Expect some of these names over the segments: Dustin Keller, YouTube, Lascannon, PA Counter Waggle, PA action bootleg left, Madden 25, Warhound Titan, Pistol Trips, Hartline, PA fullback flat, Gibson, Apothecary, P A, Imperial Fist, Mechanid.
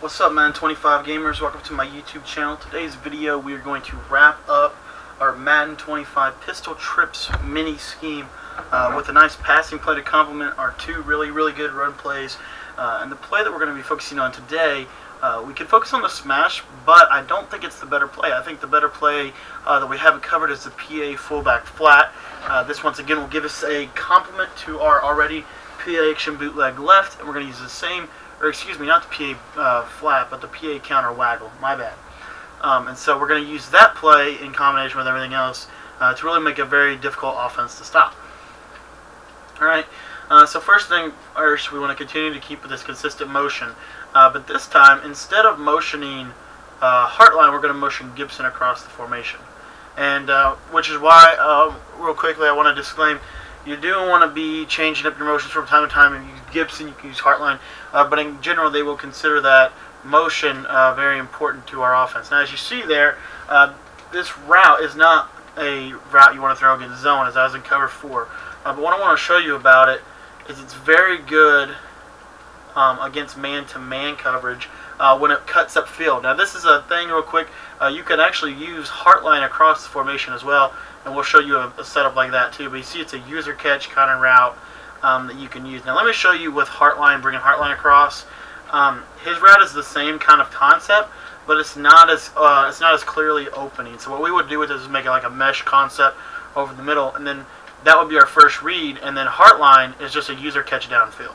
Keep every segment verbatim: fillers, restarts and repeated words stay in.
What's up, Madden twenty-five gamers? Welcome to my YouTube channel. Today's video we are going to wrap up our Madden twenty-five Pistol Trips mini scheme uh, with a nice passing play to complement our two really, really good run plays. Uh, and the play that we're going to be focusing on today, uh, we could focus on the smash, but I don't think it's the better play. I think the better play uh, that we haven't covered is the P A fullback flat. Uh, this once again will give us a complement to our already P A action bootleg left, and we're going to use the same, or excuse me, not the P A uh, flat, but the P A counter waggle, my bad. Um, and so we're going to use that play in combination with everything else uh, to really make a very difficult offense to stop. Alright, uh, so first thing first, we want to continue to keep this consistent motion. Uh, but this time, instead of motioning uh, Hartline, we're going to motion Gibson across the formation. And uh, which is why, uh, real quickly, I want to disclaim, you do want to be changing up your motions from time to time. If you use Gibson, you can use Hartline. Uh, but in general, they will consider that motion uh, very important to our offense. Now, as you see there, uh, this route is not a route you want to throw against zone, as I was in cover four. Uh, but what I want to show you about it is it's very good um, against man-to-man coverage uh, when it cuts up field. Now, this is a thing real quick. Uh, you can actually use Hartline across the formation as well. And we'll show you a, a setup like that too. But you see it's a user catch kind of route um, that you can use. Now let me show you with Hartline, bringing Hartline across. Um, his route is the same kind of concept, but it's not as uh, it's not as clearly opening. So what we would do with this is make it like a mesh concept over the middle, and then that would be our first read. And then Hartline is just a user catch downfield.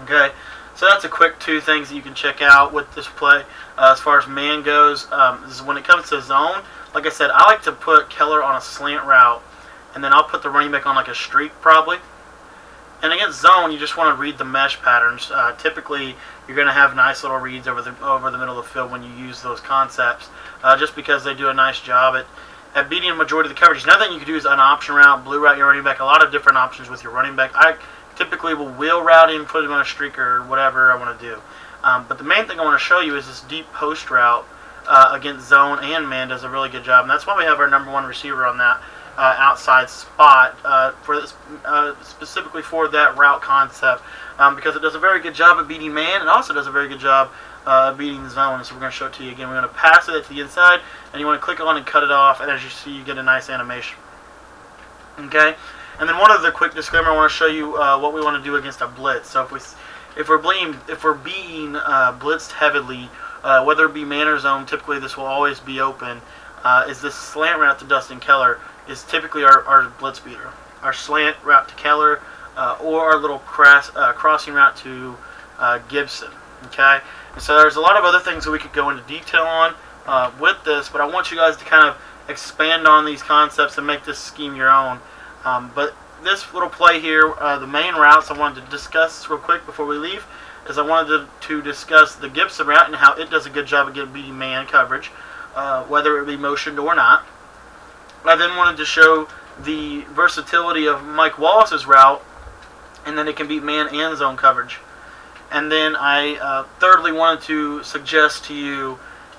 Okay, so that's a quick two things that you can check out with this play. Uh, as far as man goes, um, is when it comes to zone, like I said, I like to put Keller on a slant route, and then I'll put the running back on like a streak probably. And against zone, you just want to read the mesh patterns. Uh, typically, you're going to have nice little reads over the over the middle of the field when you use those concepts, uh, just because they do a nice job at, at beating a majority of the coverages. Another thing you can do is an option route, blue route your running back, a lot of different options with your running back. I typically will wheel route him, put him on a streak or whatever I want to do. Um, but the main thing I want to show you is this deep post route. Uh, against zone and man does a really good job, and that's why we have our number one receiver on that uh, outside spot uh, for this, uh, specifically for that route concept, um, because it does a very good job of beating man and also does a very good job uh, beating zone. So we're going to show it to you again. We're going to pass it to the inside, and you want to click on and cut it off, and as you see, you get a nice animation. Okay, and then one other quick disclaimer: I want to show you uh, what we want to do against a blitz. So if we if we're being if we're being uh, blitzed heavily. Uh, whether it be man or zone, typically this will always be open, uh, is this slant route to Dustin Keller is typically our, our blitz beater. Our slant route to Keller uh, or our little cross, uh, crossing route to uh, Gibson. Okay, and so there's a lot of other things that we could go into detail on uh, with this, but I want you guys to kind of expand on these concepts and make this scheme your own. Um, but this little play here, uh, the main routes I wanted to discuss real quick before we leave, is I wanted to, to discuss the Gibson route and how it does a good job of getting beating man coverage, uh, whether it be motioned or not. I then wanted to show the versatility of Mike Wallace's route, and then it can beat man and zone coverage. And then I uh, thirdly wanted to suggest to you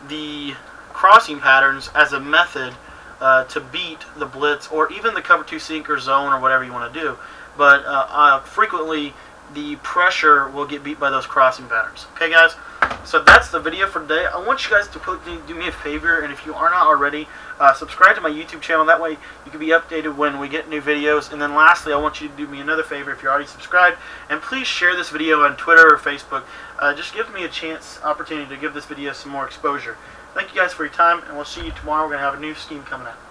the crossing patterns as a method uh, to beat the blitz or even the cover two sink or zone or whatever you want to do. But uh, uh, frequently, the pressure will get beat by those crossing patterns. Okay, guys? So that's the video for today. I want you guys to do me a favor, and if you are not already, uh, subscribe to my YouTube channel. That way you can be updated when we get new videos. And then lastly, I want you to do me another favor if you're already subscribed. And please share this video on Twitter or Facebook. Uh, just give me a chance, opportunity to give this video some more exposure. Thank you guys for your time, and we'll see you tomorrow. We're going to have a new scheme coming out.